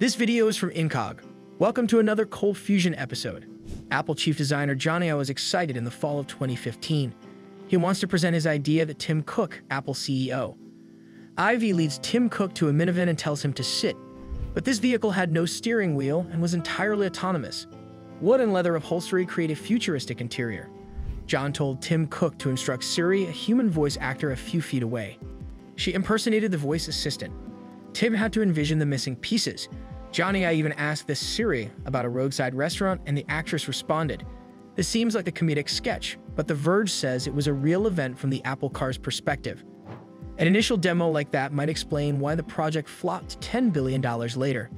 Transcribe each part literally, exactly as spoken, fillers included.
This video is from Incog. Welcome to another Cold Fusion episode. Apple chief designer Jony Ive was excited in the fall of twenty fifteen. He wants to present his idea that Tim Cook, Apple C E O. Ive leads Tim Cook to a minivan and tells him to sit, but this vehicle had no steering wheel and was entirely autonomous. Wood and leather upholstery create a futuristic interior. John told Tim Cook to instruct Siri, a human voice actor a few feet away. She impersonated the voice assistant. Tim had to envision the missing pieces. Jony Ive even asked this Siri about a roadside restaurant, and the actress responded. This seems like a comedic sketch, but The Verge says it was a real event from the Apple car's perspective. An initial demo like that might explain why the project flopped ten billion dollars later.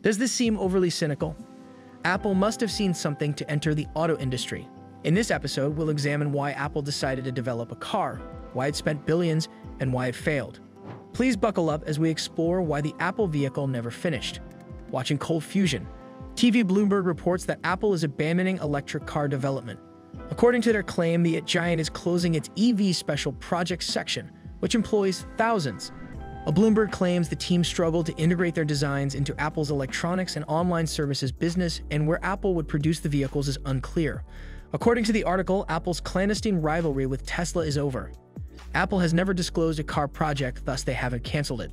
Does this seem overly cynical? Apple must have seen something to enter the auto industry. In this episode, we'll examine why Apple decided to develop a car, why it spent billions, and why it failed. Please buckle up as we explore why the Apple vehicle never finished. Watching Cold Fusion, T V Bloomberg reports that Apple is abandoning electric car development. According to their claim, the giant is closing its E V special projects section, which employs thousands. A Bloomberg claims the team struggled to integrate their designs into Apple's electronics and online services business, and where Apple would produce the vehicles is unclear. According to the article, Apple's clandestine rivalry with Tesla is over. Apple has never disclosed a car project, thus they haven't canceled it.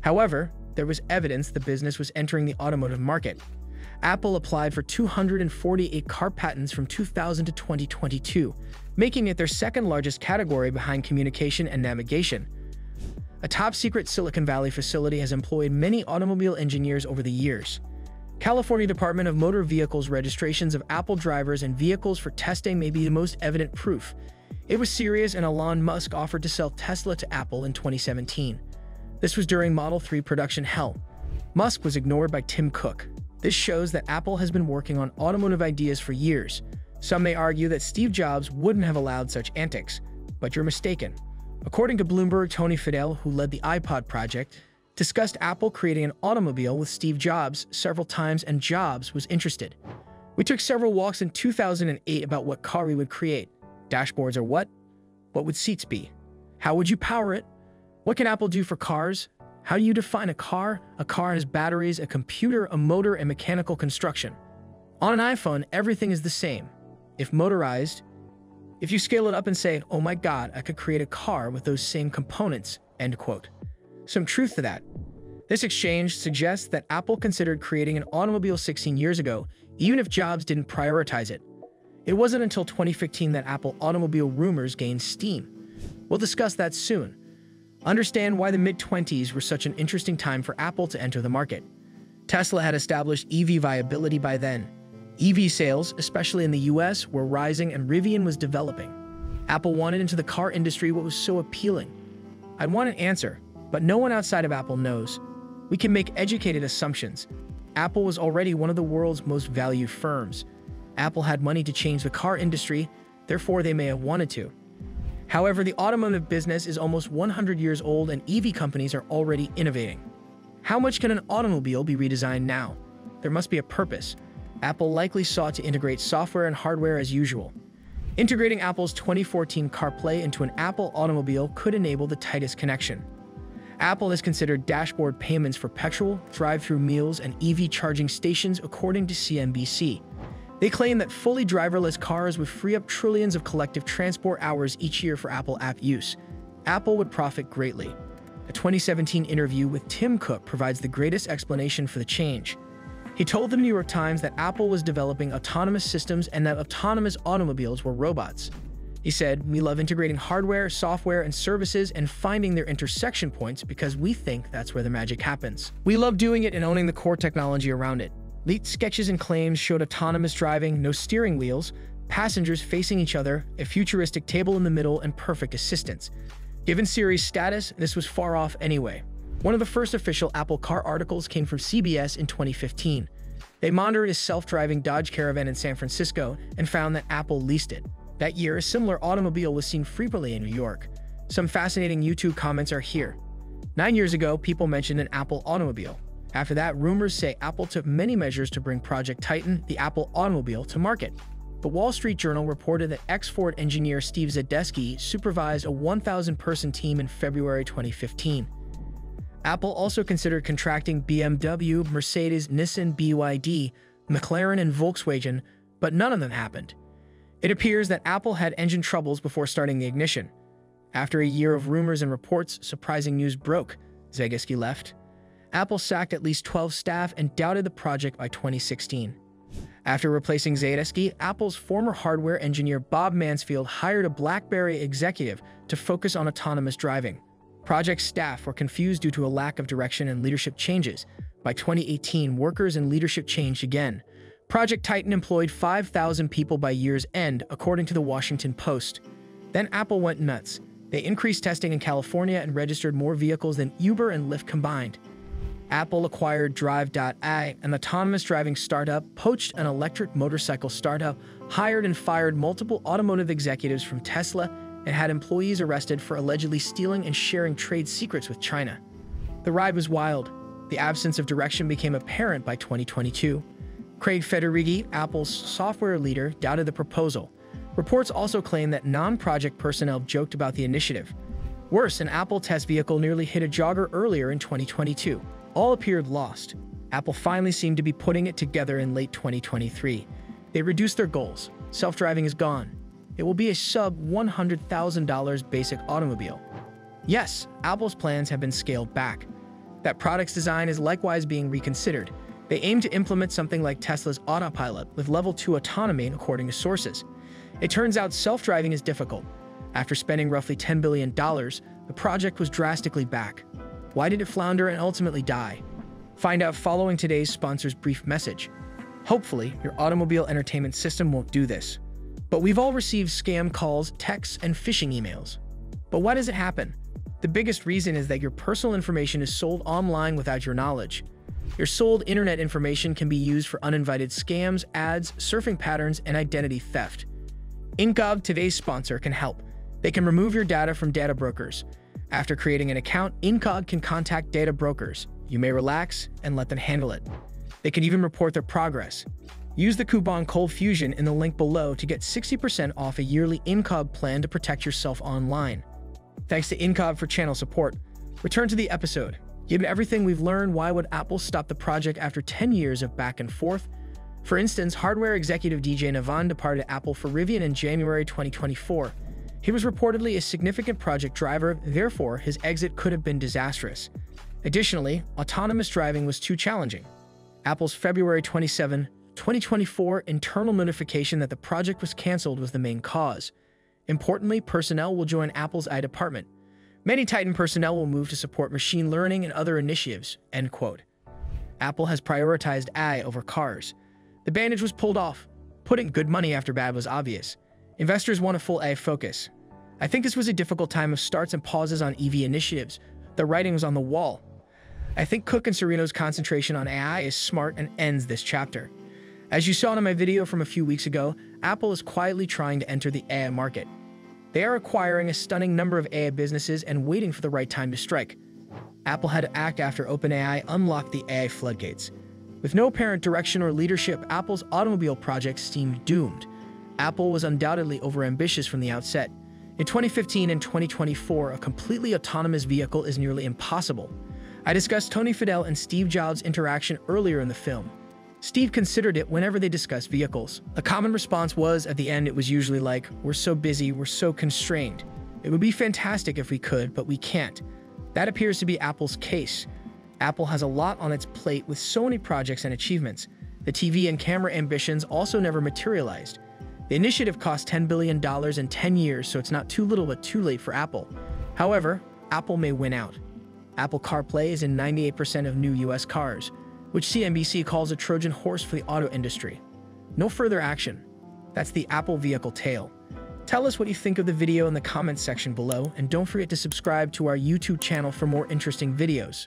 However, there was evidence the business was entering the automotive market. Apple applied for two hundred forty-eight car patents from two thousand to twenty twenty-two, making it their second largest category behind communication and navigation. A top-secret Silicon Valley facility has employed many automobile engineers over the years. California Department of Motor Vehicles registrations of Apple drivers and vehicles for testing may be the most evident proof. It was serious, and Elon Musk offered to sell Tesla to Apple in twenty seventeen. This was during Model three production hell. Musk was ignored by Tim Cook. This shows that Apple has been working on automotive ideas for years. Some may argue that Steve Jobs wouldn't have allowed such antics, but you're mistaken. According to Bloomberg, Tony Fadell, who led the iPod project, discussed Apple creating an automobile with Steve Jobs several times, and Jobs was interested. We took several walks in two thousand eight about what car we would create. Dashboards are what? What would seats be? How would you power it? What can Apple do for cars? How do you define a car? A car has batteries, a computer, a motor, and mechanical construction. On an iPhone, everything is the same, if motorized. If you scale it up and say, oh my God, I could create a car with those same components, end quote. Some truth to that. This exchange suggests that Apple considered creating an automobile sixteen years ago, even if Jobs didn't prioritize it. It wasn't until twenty fifteen that Apple automobile rumors gained steam. We'll discuss that soon. Understand why the mid-twenties were such an interesting time for Apple to enter the market. Tesla had established E V viability by then. E V sales, especially in the U S, were rising, and Rivian was developing. Apple wanted into the car industry what was so appealing. I'd want an answer, but no one outside of Apple knows. We can make educated assumptions. Apple was already one of the world's most valued firms. Apple had money to change the car industry, therefore they may have wanted to. However, the automotive business is almost one hundred years old, and E V companies are already innovating. How much can an automobile be redesigned now? There must be a purpose. Apple likely sought to integrate software and hardware as usual. Integrating Apple's twenty fourteen CarPlay into an Apple automobile could enable the tightest connection. Apple has considered dashboard payments for petrol, drive-through meals, and E V charging stations, according to C N B C. They claim that fully driverless cars would free up trillions of collective transport hours each year for Apple app use. Apple would profit greatly. A twenty seventeen interview with Tim Cook provides the greatest explanation for the change. He told the New York Times that Apple was developing autonomous systems and that autonomous automobiles were robots. He said, "We love integrating hardware, software, and services and finding their intersection points because we think that's where the magic happens. We love doing it and owning the core technology around it." Leaked sketches and claims showed autonomous driving, no steering wheels, passengers facing each other, a futuristic table in the middle, and perfect assistance. Given Siri's status, this was far off anyway. One of the first official Apple car articles came from C B S in twenty fifteen. They monitored a self-driving Dodge Caravan in San Francisco and found that Apple leased it. That year, a similar automobile was seen frequently in New York. Some fascinating YouTube comments are here. Nine years ago, people mentioned an Apple automobile. After that, rumors say Apple took many measures to bring Project Titan, the Apple automobile, to market. The Wall Street Journal reported that ex-Ford engineer Steve Zadesky supervised a one thousand person team in February twenty fifteen. Apple also considered contracting B M W, Mercedes, Nissan, B Y D, McLaren, and Volkswagen, but none of them happened. It appears that Apple had engine troubles before starting the ignition. After a year of rumors and reports, surprising news broke. Zadesky left. Apple sacked at least twelve staff and doubted the project by twenty sixteen. After replacing Zadesky, Apple's former hardware engineer Bob Mansfield hired a BlackBerry executive to focus on autonomous driving. Project staff were confused due to a lack of direction and leadership changes. By twenty eighteen, workers and leadership changed again. Project Titan employed five thousand people by year's end, according to the Washington Post. Then Apple went nuts. They increased testing in California and registered more vehicles than Uber and Lyft combined. Apple acquired Drive dot A I, an autonomous driving startup, poached an electric motorcycle startup, hired and fired multiple automotive executives from Tesla, and had employees arrested for allegedly stealing and sharing trade secrets with China. The ride was wild. The absence of direction became apparent by twenty twenty-two. Craig Federighi, Apple's software leader, doubted the proposal. Reports also claim that non-project personnel joked about the initiative. Worse, an Apple test vehicle nearly hit a jogger earlier in twenty twenty-two. All appeared lost. Apple finally seemed to be putting it together in late twenty twenty-three. They reduced their goals. Self-driving is gone. It will be a sub one hundred thousand dollar basic automobile. Yes, Apple's plans have been scaled back. That product's design is likewise being reconsidered. They aim to implement something like Tesla's autopilot with level two autonomy, according to sources. It turns out self-driving is difficult. After spending roughly ten billion dollars, the project was drastically back. Why did it flounder and ultimately die? Find out following today's sponsor's brief message. Hopefully, your automobile entertainment system won't do this. But we've all received scam calls, texts, and phishing emails. But why does it happen? The biggest reason is that your personal information is sold online without your knowledge. Your sold internet information can be used for uninvited scams, ads, surfing patterns, and identity theft. Incogni, today's sponsor, can help. They can remove your data from data brokers. After creating an account, Incogni can contact data brokers. You may relax and let them handle it. They can even report their progress. Use the coupon Cold Fusion in the link below to get sixty percent off a yearly Incogni plan to protect yourself online. Thanks to Incogni for channel support. Return to the episode. Given everything we've learned, why would Apple stop the project after ten years of back and forth? For instance, hardware executive D J Navan departed Apple for Rivian in January twenty twenty-four. He was reportedly a significant project driver, therefore his exit could have been disastrous. Additionally, autonomous driving was too challenging. Apple's February twenty-seventh, twenty twenty-four internal notification that the project was canceled was the main cause. Importantly, personnel will join Apple's I department. Many Titan personnel will move to support machine learning and other initiatives, end quote. Apple has prioritized A I over cars. The bandage was pulled off. Putting good money after bad was obvious. Investors want a full A I focus. I think this was a difficult time of starts and pauses on E V initiatives. The writing was on the wall. I think Cook and Serino's concentration on A I is smart and ends this chapter. As you saw in my video from a few weeks ago, Apple is quietly trying to enter the A I market. They are acquiring a stunning number of A I businesses and waiting for the right time to strike. Apple had to act after OpenAI unlocked the A I floodgates. With no apparent direction or leadership, Apple's automobile project seemed doomed. Apple was undoubtedly overambitious from the outset. In twenty fifteen and twenty twenty-four, a completely autonomous vehicle is nearly impossible. I discussed Tony Fadell and Steve Jobs' interaction earlier in the film. Steve considered it whenever they discussed vehicles. A common response was, at the end, it was usually like, "We're so busy, we're so constrained. It would be fantastic if we could, but we can't." That appears to be Apple's case. Apple has a lot on its plate with so many projects and achievements. The T V and camera ambitions also never materialized. The initiative cost ten billion dollars in ten years, so it's not too little but too late for Apple. However, Apple may win out. Apple CarPlay is in ninety-eight percent of new U S cars, which C N B C calls a Trojan horse for the auto industry. No further action. That's the Apple vehicle tale. Tell us what you think of the video in the comments section below, and don't forget to subscribe to our YouTube channel for more interesting videos.